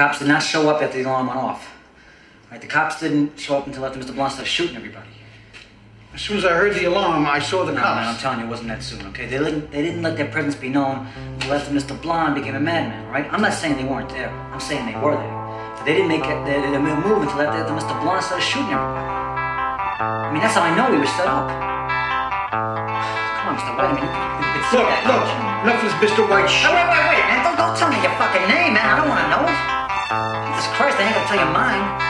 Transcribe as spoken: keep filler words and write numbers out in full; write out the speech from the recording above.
cops did not show up after the alarm went off. Right, the cops didn't show up until after Mister Blonde started shooting everybody. As soon as I heard the alarm, I saw the no, cops. No, I'm telling you, it wasn't that soon, okay? They didn't, they didn't let their presence be known until after Mister Blonde became a madman, all right? I'm not saying they weren't there. I'm saying they were there. But they didn't make a, they, they move until after, after Mister Blonde started shooting everybody. I mean, that's how I know we were set up. Come on, Mister White, I mean, you could see that. Look, look, enough is Mister White. Wait, wait, wait, wait, man. Don't, don't tell me your fucking name, man. I don't want to know it. Jesus Christ, I ain't gonna tell you mine.